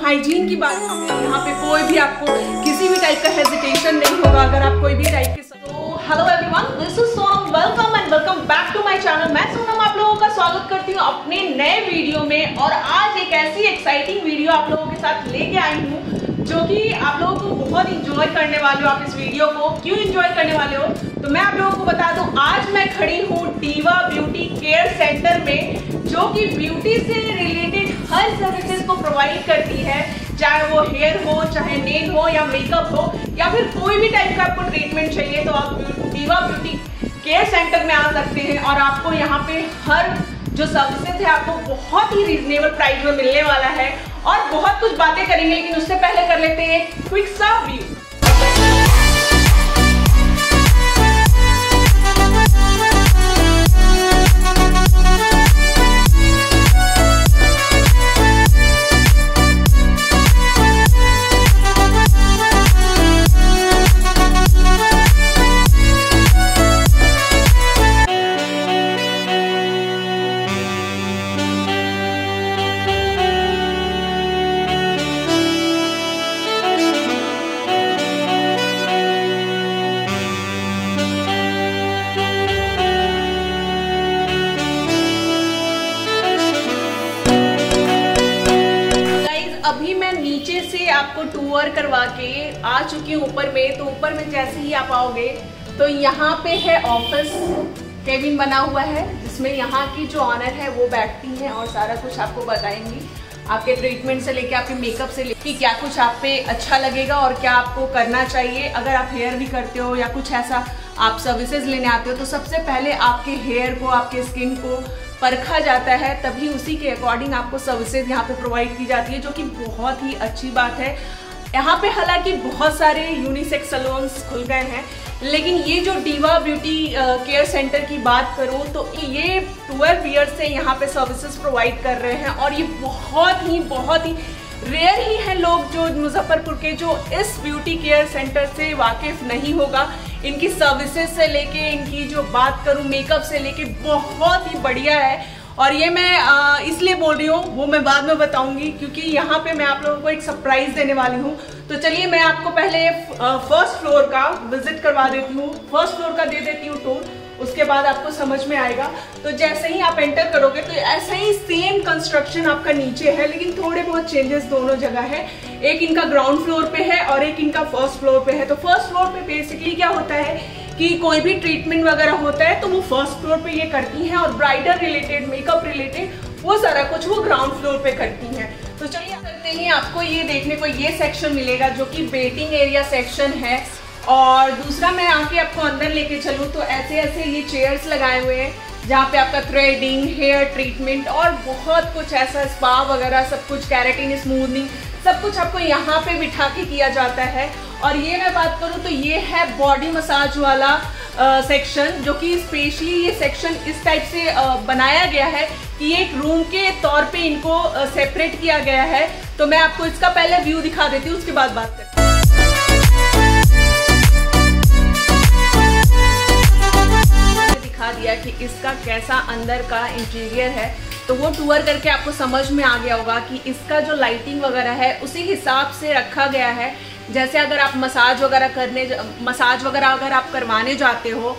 Hygiene की बात, यहाँ पे कोई भी आपको किसी भी टाइप का हेजिटेशन नहीं होगा अगर आप कोई भी टाइप के। Hello everyone, this is Sonam, welcome and welcome back to my channel. मैं सोनम आप लोगों का स्वागत करती हूँ अपने नए वीडियो में, और आज एक ऐसी एक्साइटिंग वीडियो आप लोगों के साथ लेके आई हूँ जो कि आप लोगों को बहुत इंजॉय करने वाले हो। आप इस वीडियो को क्यों इंजॉय करने वाले हो तो मैं आप लोगों को बता दूँ, आज मैं खड़ी हूँ डीवा ब्यूटी केयर सेंटर में, जो कि ब्यूटी से रिलेटेड हर सर्विसेज को प्रोवाइड करती है, चाहे वो हेयर हो, चाहे नेल हो या मेकअप हो, या फिर कोई भी टाइप का आपको ट्रीटमेंट चाहिए तो आप डीवा ब्यूटी केयर सेंटर में आ सकते हैं। और आपको यहाँ पे हर जो सर्विसेज है आपको बहुत ही रीजनेबल प्राइस में मिलने वाला है, और बहुत कुछ बातें करेंगे, लेकिन उससे पहले कर लेते हैं क्विक सा व्यू। आपको टूर करवा के आ चुकी हूँ ऊपर में, तो ऊपर में जैसे ही आप आओगे तो यहाँ पे है ऑफिस केबिन बना हुआ है, जिसमें यहाँ की जो ऑनर है वो बैठती हैं और सारा कुछ आपको बताएंगी, आपके ट्रीटमेंट से लेके आपके मेकअप से लेके क्या कुछ आप पे अच्छा लगेगा और क्या आपको करना चाहिए। अगर आप हेयर भी करते हो या कुछ ऐसा आप सर्विसेज लेने आते हो तो सबसे पहले आपके हेयर को, आपके स्किन को परखा जाता है, तभी उसी के अकॉर्डिंग आपको सर्विसेज यहाँ पे प्रोवाइड की जाती है, जो कि बहुत ही अच्छी बात है। यहाँ पे हालांकि बहुत सारे यूनिसेक्स सैलून्स खुल गए हैं, लेकिन ये जो डीवा ब्यूटी केयर सेंटर की बात करूँ तो ये 12 ईयर्स से यहाँ पे सर्विसेज प्रोवाइड कर रहे हैं, और ये बहुत ही रेयर ही है लोग जो मुजफ्फरपुर के जो इस ब्यूटी केयर सेंटर से वाकिफ़ नहीं होगा। इनकी सर्विसेज से लेके, इनकी जो बात करूँ मेकअप से लेके, बहुत ही बढ़िया है। और ये मैं इसलिए बोल रही हूँ, वो मैं बाद में बताऊँगी, क्योंकि यहाँ पे मैं आप लोगों को एक सरप्राइज़ देने वाली हूँ। तो चलिए मैं आपको पहले फर्स्ट फ्लोर का विजिट करवा देती हूँ, फर्स्ट फ्लोर का दे देती हूँ टूर, उसके बाद आपको समझ में आएगा। तो जैसे ही आप एंटर करोगे तो ऐसा ही सेम कंस्ट्रक्शन आपका नीचे है, लेकिन थोड़े बहुत चेंजेस दोनों जगह है। एक इनका ग्राउंड फ्लोर पे है और एक इनका फर्स्ट फ्लोर पे है। तो फर्स्ट फ्लोर पे बेसिकली क्या होता है कि कोई भी ट्रीटमेंट वगैरह होता है तो वो फर्स्ट फ्लोर पे ये करती हैं, और ब्राइडल रिलेटेड, मेकअप रिलेटेड, वो सारा कुछ वो ग्राउंड फ्लोर पे करती हैं। तो चलिए करते हैं, आपको ये देखने को ये सेक्शन मिलेगा जो कि वेटिंग एरिया सेक्शन है। और दूसरा मैं आके आपको अंदर लेके चलूँ तो ऐसे ऐसे ये चेयर्स लगाए हुए हैं जहाँ पे आपका थ्रेडिंग, हेयर ट्रीटमेंट और बहुत कुछ ऐसा स्पा वगैरह सब कुछ, कैरेटिन, स्मूदनिंग, सब कुछ आपको यहाँ पे बिठा के किया जाता है। और ये मैं बात करूँ तो ये है बॉडी मसाज वाला सेक्शन, जो कि स्पेशली ये सेक्शन इस टाइप से बनाया गया है कि एक रूम के तौर पे इनको सेपरेट किया गया है। तो मैं आपको इसका पहले व्यू दिखा देती हूँ, उसके बाद बात करती हूँ। दिया कि इसका कैसा अंदर का इंटीरियर है, तो वो टूर करके आपको समझ में आ गया होगा कि इसका जो लाइटिंग वगैरह है उसी हिसाब से रखा गया है। जैसे अगर आप मसाज वगैरह अगर आप करवाने जाते हो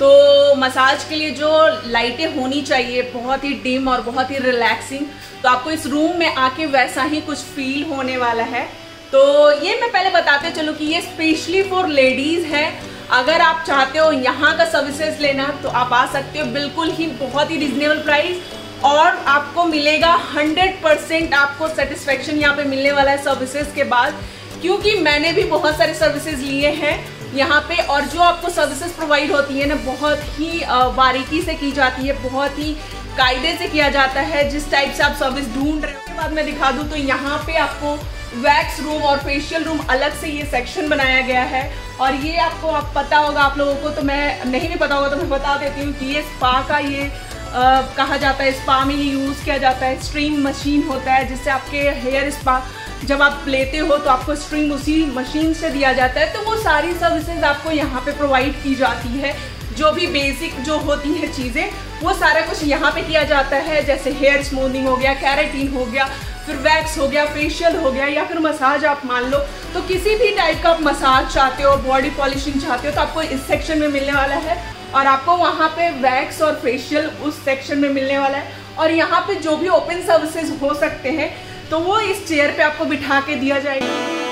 तो मसाज के लिए जो लाइटें होनी चाहिए बहुत ही डिम और बहुत ही रिलैक्सिंग, तो आपको इस रूम में आके वैसा ही कुछ फील होने वाला है। तो ये मैं पहले बताते चलूँ कि ये स्पेशली फॉर लेडीज़ है। अगर आप चाहते हो यहाँ का सर्विसेज लेना तो आप आ सकते हो, बिल्कुल ही बहुत ही रिजनेबल प्राइस, और आपको मिलेगा 100% आपको सेटिस्फेक्शन यहाँ पे मिलने वाला है सर्विसेज के बाद, क्योंकि मैंने भी बहुत सारे सर्विसेज लिए हैं यहाँ पे। और जो आपको सर्विसेज प्रोवाइड होती है ना, बहुत ही बारीकी से की जाती है, बहुत ही कायदे से किया जाता है जिस टाइप से आप सर्विस ढूंढ रहे हो। उसके बाद मैं दिखा दूँ तो यहाँ पे आपको वैक्स रूम और फेशियल रूम अलग से ये सेक्शन बनाया गया है। और ये आपको आप पता होगा आप लोगों को, तो मैं नहीं भी पता होगा तो मैं बता देती हूँ कि ये स्पा का ये कहा जाता है, स्पा में ये यूज़ किया जाता है। स्ट्रीम मशीन होता है जिससे आपके हेयर स्पा जब आप लेते हो तो आपको स्ट्रीम उसी मशीन से दिया जाता है। तो वो सारी सर्विसेज आपको यहाँ पे प्रोवाइड की जाती है, जो भी बेसिक जो होती है चीज़ें वो सारा कुछ यहाँ पे किया जाता है, जैसे हेयर स्मूथिंग हो गया, कैरेटीन हो गया, फिर वैक्स हो गया, फेशियल हो गया, या फिर मसाज आप मान लो। तो किसी भी टाइप का आप मसाज चाहते हो, बॉडी पॉलिशिंग चाहते हो तो आपको इस सेक्शन में मिलने वाला है, और आपको वहाँ पे वैक्स और फेशियल उस सेक्शन में मिलने वाला है। और यहाँ पे जो भी ओपन सर्विसेज हो सकते हैं तो वो इस चेयर पे आपको बिठा के दिया जाएगा।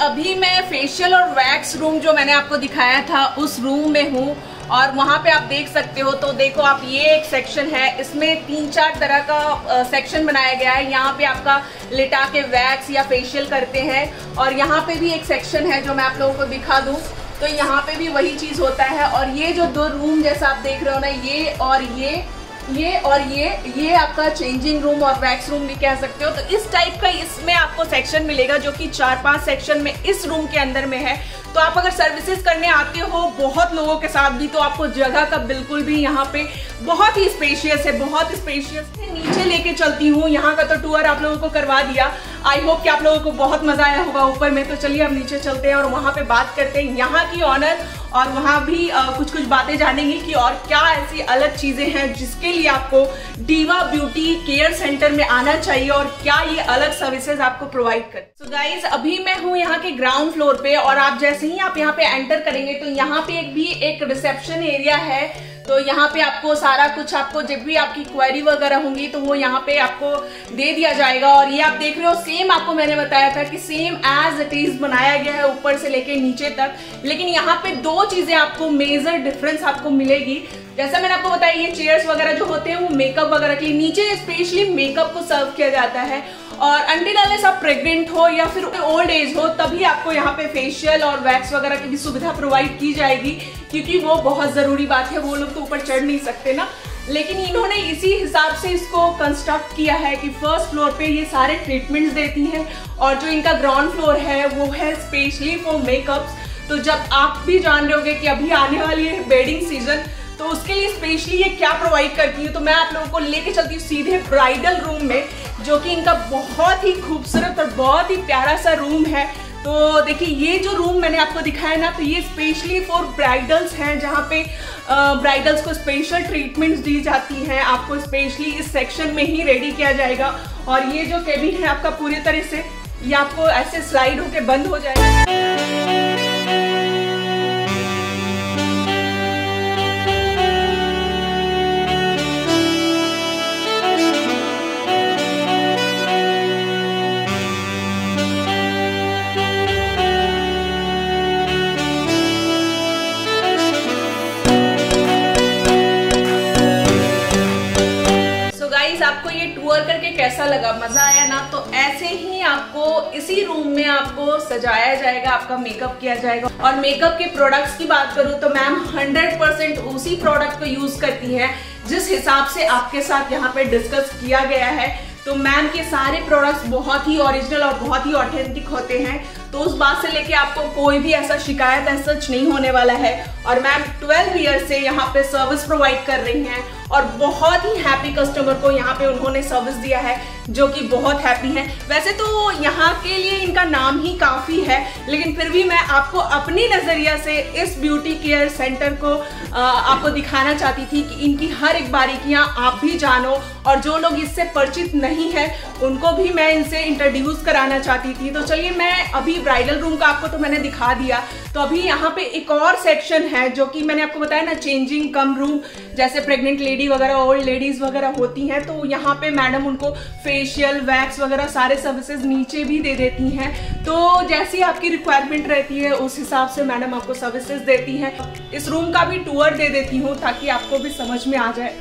अभी मैं फेशियल और वैक्स रूम जो मैंने आपको दिखाया था उस रूम में हूँ, और वहाँ पे आप देख सकते हो। तो देखो आप, ये एक सेक्शन है, इसमें 3-4 तरह का सेक्शन बनाया गया है। यहाँ पे आपका लिटा के वैक्स या फेशियल करते हैं, और यहाँ पे भी एक सेक्शन है जो मैं आप लोगों को दिखा दूँ, तो यहाँ पे भी वही चीज़ होता है। और ये जो 2 रूम जैसा आप देख रहे हो ना, ये और ये आपका चेंजिंग रूम और वैक्स रूम भी कह सकते हो। तो इस टाइप का इसमें आपको सेक्शन मिलेगा जो कि 4-5 सेक्शन में इस रूम के अंदर में है। तो आप अगर सर्विसेज करने आते हो बहुत लोगों के साथ भी, तो आपको जगह का बिल्कुल भी यहाँ पे बहुत ही स्पेशियस है, बहुत स्पेशियस है। नीचे लेके चलती हूँ, यहाँ का तो टूर आप लोगों को करवा दिया। आई होप कि आप लोगों को बहुत मज़ा आया होगा ऊपर में। तो चलिए हम नीचे चलते हैं और वहाँ पे बात करते हैं यहाँ की ऑनर, और वहाँ भी कुछ बातें जानेंगे कि और क्या ऐसी अलग चीज़ें हैं जिसके लिए आपको डीवा ब्यूटी केयर सेंटर में आना चाहिए, और क्या ये अलग सर्विसेज आपको प्रोवाइड कर। सो गाइज, अभी मैं हूँ यहाँ के ग्राउंड फ्लोर पे, और आप जैसे ही आप यहाँ पे एंटर करेंगे तो यहाँ पे एक रिसेप्शन एरिया है। तो यहाँ पे आपको सारा कुछ, आपको जब भी आपकी क्वेरी वगैरह होंगी तो वो यहाँ पे आपको दे दिया जाएगा। और ये आप देख रहे हो, सेम आपको मैंने बताया था कि सेम एज इट इज बनाया गया है ऊपर से लेके नीचे तक, लेकिन यहाँ पे 2 चीजें आपको मेजर डिफरेंस आपको मिलेगी। जैसा मैंने आपको बताया, ये चेयर्स वगैरह जो होते हैं वो मेकअप वगैरह के लिए, नीचे स्पेशली मेकअप को सर्व किया जाता है। और अंटिल अनलेस आप प्रेग्नेंट हो या फिर ओल्ड एज हो तभी आपको यहाँ पे फेशियल और वैक्स वगैरह की भी सुविधा प्रोवाइड की जाएगी, क्योंकि वो बहुत ज़रूरी बात है, वो लोग तो ऊपर चढ़ नहीं सकते ना। लेकिन इन्होंने इसी हिसाब से इसको कंस्ट्रक्ट किया है कि फर्स्ट फ्लोर पे ये सारे ट्रीटमेंट्स देती हैं, और जो इनका ग्राउंड फ्लोर है वो है स्पेशली फॉर मेकअप्स। तो जब आप भी जान रहे होंगे कि अभी आने वाली है वेडिंग सीजन, तो उसके लिए स्पेशली ये क्या प्रोवाइड करती है, तो मैं आप लोगों को लेके चलती हूँ सीधे ब्राइडल रूम में, जो कि इनका बहुत ही खूबसूरत और बहुत ही प्यारा सा रूम है। तो देखिए, ये जो रूम मैंने आपको दिखाया ना, तो ये स्पेशली फॉर ब्राइडल्स हैं, जहाँ पे ब्राइडल्स को स्पेशल ट्रीटमेंट्स दी जाती हैं। आपको स्पेशली इस सेक्शन में ही रेडी किया जाएगा। और ये जो केबिन है आपका पूरी तरह से, ये आपको ऐसे स्लाइड होकर बंद हो जाएगा। आपको ये टूर करके कैसा लगा, मजा आया ना? तो ऐसे ही आपको इसी रूम में आपको सजाया जाएगा, आपका मेकअप किया जाएगा। और मेकअप के प्रोडक्ट्स की बात करूं तो मैम 100% उसी प्रोडक्ट को यूज करती हैं जिस हिसाब से आपके साथ यहाँ पे डिस्कस किया गया है। तो मैम के सारे प्रोडक्ट्स बहुत ही ओरिजिनल और बहुत ही ऑथेंटिक होते हैं, तो उस बात से लेके आपको कोई भी ऐसा शिकायत ऐसा नहीं होने वाला है। और मैम 12 ईयर से यहाँ पे सर्विस प्रोवाइड कर रही हैं, और बहुत ही हैप्पी कस्टमर को यहाँ पे उन्होंने सर्विस दिया है, जो कि बहुत हैप्पी हैं। वैसे तो यहाँ के लिए इनका नाम ही काफ़ी है, लेकिन फिर भी मैं आपको अपनी नज़रिया से इस ब्यूटी केयर सेंटर को आपको दिखाना चाहती थी कि इनकी हर एक बारीकियाँ आप भी जानो, और जो लोग इससे परिचित नहीं है उनको भी मैं इनसे इंट्रोड्यूस कराना चाहती थी। तो चलिए, मैं अभी ब्राइडल रूम का आपको तो मैंने दिखा दिया, तो अभी यहाँ पे एक और सेक्शन है जो कि मैंने आपको बताया ना, चेंजिंग कम रूम, जैसे प्रेग्नेंट लेडी वगैरह, ओल्ड लेडीज वगैरह होती हैं, तो यहाँ पे मैडम उनको फेशियल वैक्स वगैरह सारे सर्विसेज नीचे भी दे देती हैं। तो जैसी आपकी रिक्वायरमेंट रहती है उस हिसाब से मैडम आपको सर्विसेज देती हैं। इस रूम का भी टूर दे देती हूँ ताकि आपको भी समझ में आ जाए।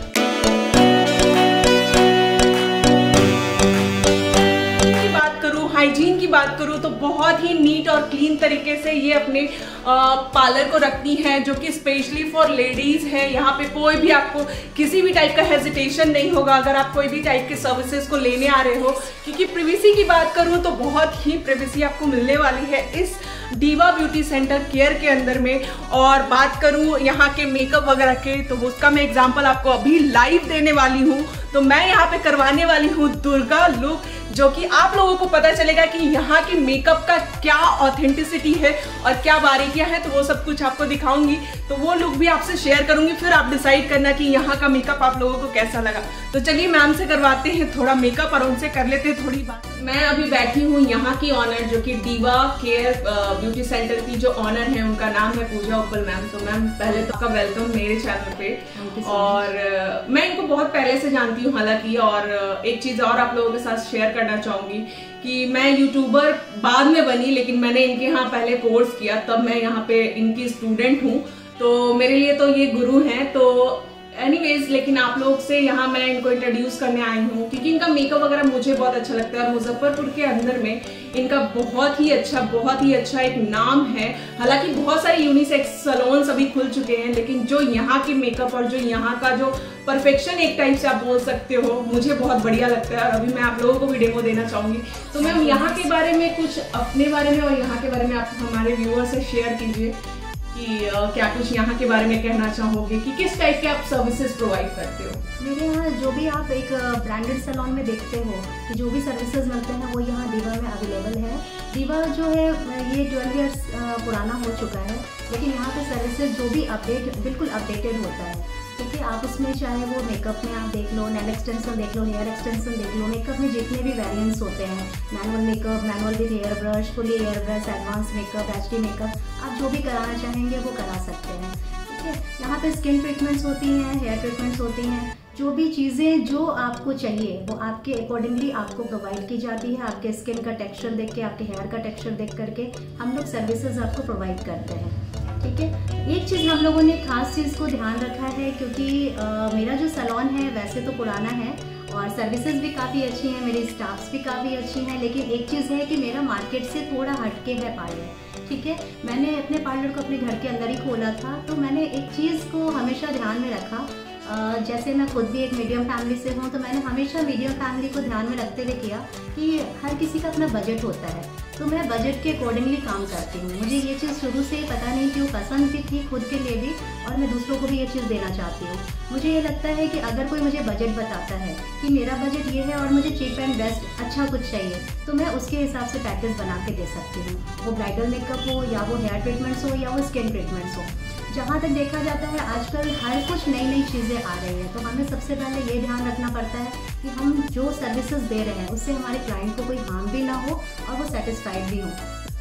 हाइजीन की बात करूँ तो तो बहुत ही नीट और क्लीन तरीके से ये अपने पार्लर को रखती हैं, जो कि स्पेशली फॉर लेडीज़ है। यहाँ पे कोई भी आपको किसी भी टाइप का हेजिटेशन नहीं होगा अगर आप कोई भी टाइप के सर्विसेज को लेने आ रहे हो, क्योंकि प्राइवेसी की बात करूँ तो बहुत ही प्राइवेसी आपको मिलने वाली है इस डीवा ब्यूटी सेंटर केयर के अंदर में। और बात करूँ यहाँ के मेकअप वगैरह के, तो उसका मैं एग्जाम्पल आपको अभी लाइव देने वाली हूँ। तो मैं यहाँ पे करवाने वाली हूँ दुर्गा लुक, जो कि आप लोगों को पता चलेगा कि यहाँ की मेकअप का क्या ऑथेंटिसिटी है और क्या बारीकियाँ हैं, तो वो सब कुछ आपको दिखाऊंगी। तो वो लुक भी आपसे शेयर करूंगी, फिर आप डिसाइड करना कि यहाँ का मेकअप आप लोगों को कैसा लगा। तो चलिए मैम से करवाते हैं थोड़ा मेकअप और उनसे कर लेते हैं थोड़ी बात। मैं अभी बैठी हूँ यहाँ की ऑनर, जो कि डीवा केयर ब्यूटी सेंटर की जो ऑनर है, उनका नाम है पूजा उपल मैम। तो मैम पहले तो आपका वेलकम मेरे चैनल पे, और मैं इनको बहुत पहले से जानती हूँ हालांकि। और एक चीज़ और आप लोगों के साथ शेयर करना चाहूँगी कि मैं यूट्यूबर बाद में बनी, लेकिन मैंने इनके यहाँ पहले कोर्स किया, तब मैं यहाँ पे इनकी स्टूडेंट हूँ। तो मेरे लिए तो ये गुरु हैं। तो एनीवेज, लेकिन आप लोग से यहाँ मैं इनको इंट्रोड्यूस करने आई हूँ क्योंकि इनका मेकअप वगैरह मुझे बहुत अच्छा लगता है और मुजफ्फरपुर के अंदर में इनका बहुत ही अच्छा एक नाम है। हालांकि बहुत सारे यूनिसेक्स सलोन्स अभी खुल चुके हैं, लेकिन जो यहाँ के मेकअप और जो यहाँ का जो परफेक्शन एक टाइप से आप बोल सकते हो, मुझे बहुत बढ़िया लगता है। और अभी मैं आप लोगों को भी डेमो देना चाहूँगी। तो मैम, यहाँ के बारे में कुछ, अपने बारे में और यहाँ के बारे में आप हमारे व्यूअर से शेयर कीजिए कि क्या कुछ यहाँ के बारे में कहना चाहोगे कि किस टाइप के आप सर्विसेज प्रोवाइड करते हो। मेरे यहाँ जो भी आप एक ब्रांडेड सैलून में देखते हो कि जो भी सर्विसेज मिलते हैं वो यहाँ दीवा में अवेलेबल है। दीवा जो है ये 12 ईयर्स पुराना हो चुका है, लेकिन यहाँ पे सर्विसेज जो भी बिल्कुल अपडेटेड होता है। ठीक है, आप उसमें चाहे वो मेकअप में आप देख लो, नेल एक्सटेंशन देख लो, हेयर एक्सटेंशन देख लो, मेकअप में जितने भी वेरिएंट्स होते हैं, manual makeup, manual with hair brush, fully hair brush, advance makeup, HD makeup, आप जो भी कराना चाहेंगे वो करा सकते हैं। ठीक है, यहाँ पे स्किन ट्रीटमेंट्स होती हैं, हेयर ट्रीटमेंट्स होती हैं, जो भी चीज़ें जो आपको चाहिए वो आपके अकॉर्डिंगली आपको प्रोवाइड की जाती है। आपके स्किन का टेक्सचर देख के, आपके हेयर का टेक्सचर देख करके हम लोग सर्विसेज आपको प्रोवाइड करते हैं। ठीक है, एक चीज़ हम लोगों ने खास चीज़ को ध्यान रखा है, क्योंकि मेरा जो सैलून है वैसे तो पुराना है और सर्विसेज भी काफ़ी अच्छी हैं, मेरे स्टाफ्स भी काफ़ी अच्छे हैं, लेकिन एक चीज़ है कि मेरा मार्केट से थोड़ा हटके है पार्लर। ठीक है, मैंने अपने पार्लर को अपने घर के अंदर ही खोला था, तो मैंने एक चीज़ को हमेशा ध्यान में रखा। जैसे मैं खुद भी एक मीडियम फैमिली से हूँ, तो मैंने हमेशा मीडियम फैमिली को ध्यान में रखते हुए किया कि हर किसी का अपना बजट होता है, तो मैं बजट के अकॉर्डिंगली काम करती हूँ। मुझे ये चीज़ शुरू से ही पता नहीं क्यों पसंद भी थी खुद के लिए भी, और मैं दूसरों को भी ये चीज़ देना चाहती हूँ। मुझे ये लगता है कि अगर कोई मुझे बजट बताता है कि मेरा बजट ये है और मुझे चीप एंड बेस्ट अच्छा कुछ चाहिए, तो मैं उसके हिसाब से पैकेज बना के दे सकती हूँ। वो ब्राइडल मेकअप हो या वो हेयर ट्रीटमेंट्स हो या वो स्किन ट्रीटमेंट्स हो। जहाँ तक देखा जाता है आजकल हर कुछ नई नई चीज़ें आ रही हैं, तो हमें सबसे पहले ये ध्यान रखना पड़ता है कि हम जो सर्विसेज दे रहे हैं उससे हमारे क्लाइंट को कोई हार्म भी ना हो और वो सेटिस्फाइड भी हो।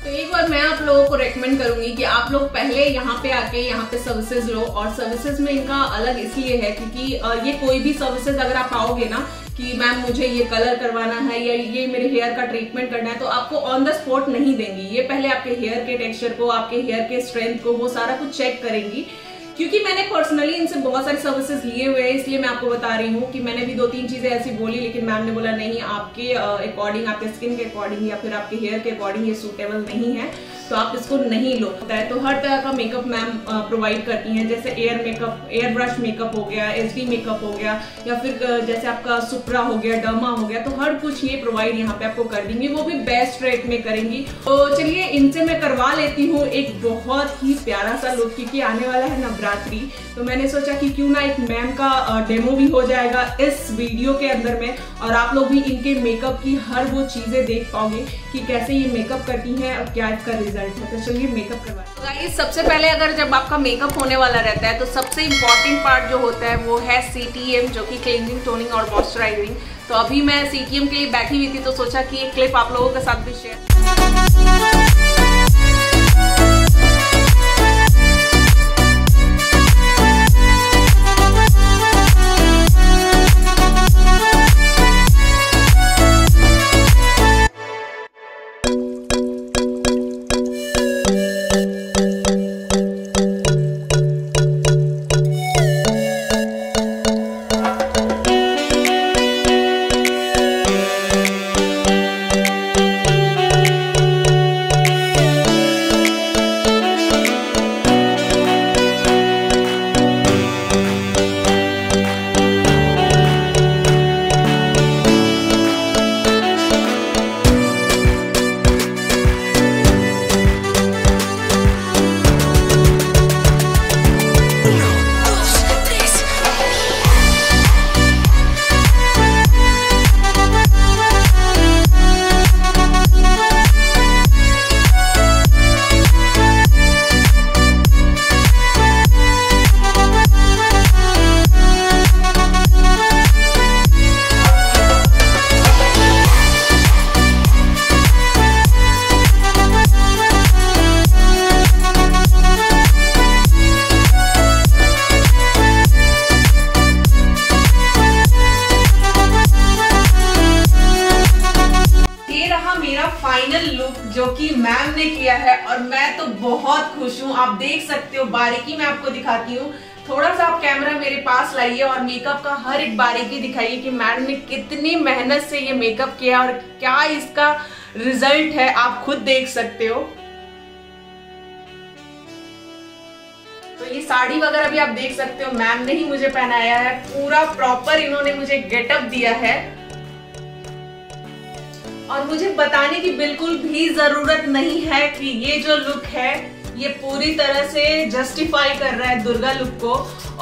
तो एक बार मैं आप लोगों को रेकमेंड करूंगी कि आप लोग पहले यहाँ पे आके यहाँ पे सर्विसेज लो। और सर्विसेज में इनका अलग इसलिए है क्योंकि ये कोई भी सर्विसेज अगर आप आओगे ना कि मैम मुझे ये कलर करवाना है या ये मेरे हेयर का ट्रीटमेंट करना है, तो आपको ऑन द स्पॉट नहीं देंगी। ये पहले आपके हेयर के टेक्सचर को, आपके हेयर के स्ट्रेंथ को, वो सारा कुछ चेक करेंगी। क्योंकि मैंने पर्सनली इनसे बहुत सारी सर्विसेज लिए हुए हैं, इसलिए मैं आपको बता रही हूँ कि मैंने भी 2-3 चीज़ें ऐसी बोली, लेकिन मैम ने बोला नहीं, आपके अकॉर्डिंग, आपके स्किन के अकॉर्डिंग या फिर आपके हेयर के अकॉर्डिंग ये सूटेबल नहीं है, तो आप इसको नहीं लो। तो हर तरह का मेकअप मैम प्रोवाइड करती हैं, जैसे air makeup, air brush makeup हो गया, एचडी मेकअप हो गया, या फिर जैसे आपका सुप्रा हो गया, डर्मा हो गया, तो हर कुछ ये प्रोवाइड यहाँ पे आपको कर देंगी, वो भी बेस्ट रेट में करेंगी। तो चलिए इनसे मैं करवा लेती हूँ एक बहुत ही प्यारा सा लुक, क्योंकि आने वाला है नवरात्रि, तो मैंने सोचा कि क्यों ना एक मैम का डेमो भी हो जाएगा इस वीडियो के अंदर में, और आप लोग भी इनके मेकअप की हर वो चीज़ें देख पाओगे कि कैसे ये मेकअप करती हैं और क्या इसका रिजल्ट है। तो चलिए मेकअप करवाएं। तो गाइस, सबसे पहले अगर जब आपका मेकअप होने वाला रहता है तो सबसे इम्पॉर्टेंट पार्ट जो होता है वो है CTM, जो कि क्लींजिंग, टोनिंग और मॉइस्चराइजिंग। तो अभी मैं CTM के लिए बैठी हुई थी, तो सोचा कि एक क्लिप आप लोगों के साथ भी शेयर। फाइनल लुक जो कि मैम ने किया है और मैं तो बहुत खुश हूँ। आप देख सकते हो, बारीकी मैं आपको दिखाती हूँ। थोड़ा सा आप कैमरा मेरे पास लाइए और मेकअप का हर एक बारीकी दिखाइए कि मैम ने कितनी मेहनत से ये मेकअप किया और क्या इसका रिजल्ट है, आप खुद देख सकते हो। तो ये साड़ी वगैरह भी आप देख सकते हो, मैम ने ही मुझे पहनाया है। पूरा प्रॉपर इन्होंने मुझे गेटअप दिया है और मुझे बताने की बिल्कुल भी जरूरत नहीं है कि ये जो लुक है ये पूरी तरह से जस्टिफाई कर रहा है दुर्गा लुक को।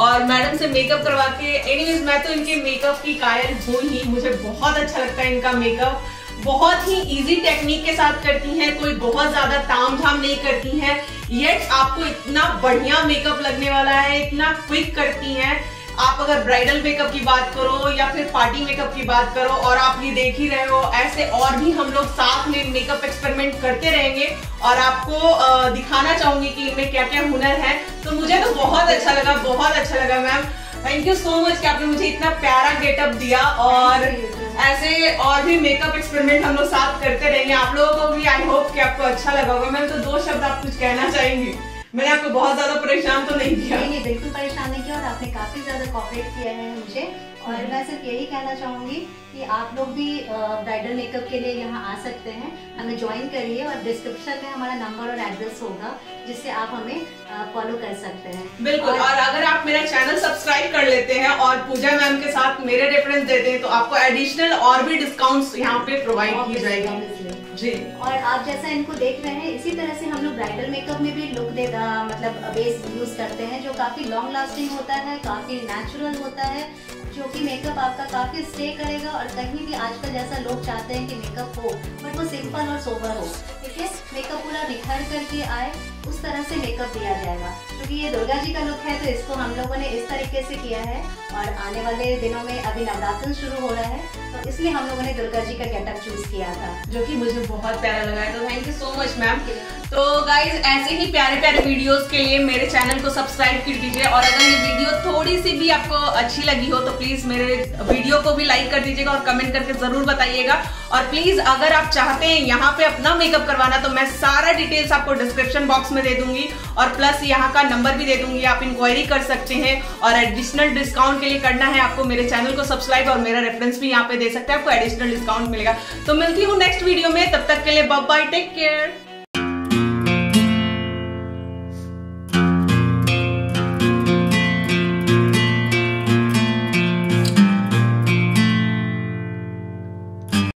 और मैडम से मेकअप करवा के एनीवेज मैं तो इनके मेकअप की कायल हूँ ही, मुझे बहुत अच्छा लगता है इनका मेकअप। बहुत ही इजी टेक्निक के साथ करती हैं, कोई बहुत ज्यादा ताम झाम नहीं करती हैं, येट आपको इतना बढ़िया मेकअप लगने वाला है, इतना क्विक करती हैं। आप अगर ब्राइडल मेकअप की बात करो या फिर पार्टी मेकअप की बात करो, और आप ये देख ही रहे हो, ऐसे और भी हम लोग साथ में मेकअप एक्सपेरिमेंट करते रहेंगे और आपको दिखाना चाहूंगी कि इनमें क्या क्या हुनर है। तो मुझे तो बहुत अच्छा लगा ma'am, thank you so much कि आपने मुझे इतना प्यारा गेटअप दिया। और ऐसे और भी मेकअप एक्सपेरिमेंट हम लोग साथ करते रहेंगे। आप लोगों को भी आई होप कि आपको अच्छा लगा होगा। मैम तो दो शब्द आप कुछ कहना चाहेंगी? मैंने आपको बहुत ज्यादा परेशान तो नहीं किया? नहीं, बिल्कुल परेशान नहीं किया और आपने काफी ज्यादा कॉपरेट किया है मुझे। और मैं सिर्फ यही कहना चाहूंगी कि आप लोग भी ब्राइडल मेकअप के लिए यहाँ आ सकते हैं, हमें ज्वाइन करिए और डिस्क्रिप्शन में हमारा नंबर और एड्रेस होगा जिससे आप हमें फॉलो कर सकते हैं। बिल्कुल। और अगर आप मेरा चैनल सब्सक्राइब कर लेते हैं और पूजा मैम के साथ मेरे रेफरेंस देते हैं तो आपको एडिशनल और भी डिस्काउंट यहाँ पे प्रोवाइड किए जाएंगे जी। और आप जैसा इनको देख रहे हैं इसी तरह से हम लोग ब्राइडल मेकअप में भी लुक देगा मतलब बेस यूज करते हैं जो काफी लॉन्ग लास्टिंग होता है, काफी नेचुरल होता है, जो कि मेकअप आपका काफी स्टे करेगा। और कहीं भी आजकल जैसा लोग चाहते हैं कि मेकअप हो बट वो सिंपल और सोबर हो, ठीक है, मेकअप पूरा निखर करके आए, उस तरह से मेकअप दिया जाएगा। क्योंकि ये दुर्गा जी का लुक है तो इसको हम लोगों ने इस तरीके से किया है। और आने वाले दिनों में अभी नवरात्र शुरू हो रहा है तो इसलिए हम लोगों ने दुर्गा जी का गेटअप चूज किया था जो कि मुझे बहुत प्यारा लगा है। तो thank you so much ma'am. तो गाइज ऐसे ही प्यारे प्यारे वीडियोस के लिए मेरे चैनल को सब्सक्राइब कर दीजिए। और अगर ये वीडियो थोड़ी सी भी आपको अच्छी लगी हो तो प्लीज़ मेरे वीडियो को भी लाइक कर दीजिएगा और कमेंट करके ज़रूर बताइएगा। और प्लीज़ अगर आप चाहते हैं यहाँ पे अपना मेकअप करवाना तो मैं सारा डिटेल्स आपको डिस्क्रिप्शन बॉक्स में दे दूंगी और प्लस यहाँ का नंबर भी दे दूंगी, आप इंक्वायरी कर सकते हैं। और एडिशनल डिस्काउंट के लिए करना है आपको मेरे चैनल को सब्सक्राइब और मेरा रेफरेंस भी यहाँ पे दे सकते हैं, आपको एडिशनल डिस्काउंट मिलेगा। तो मिलती हूँ नेक्स्ट वीडियो में, तब तक के लिए बाय बाय, टेक केयर।